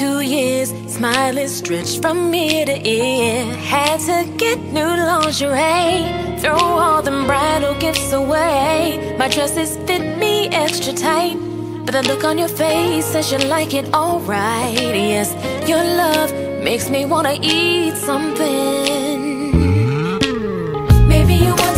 2 years, smiling stretched from ear to ear. Had to get new lingerie, throw all them bridal gifts away. My dresses fit me extra tight, but the look on your face says you like it alright. Yes, your love makes me wanna eat something. Maybe you want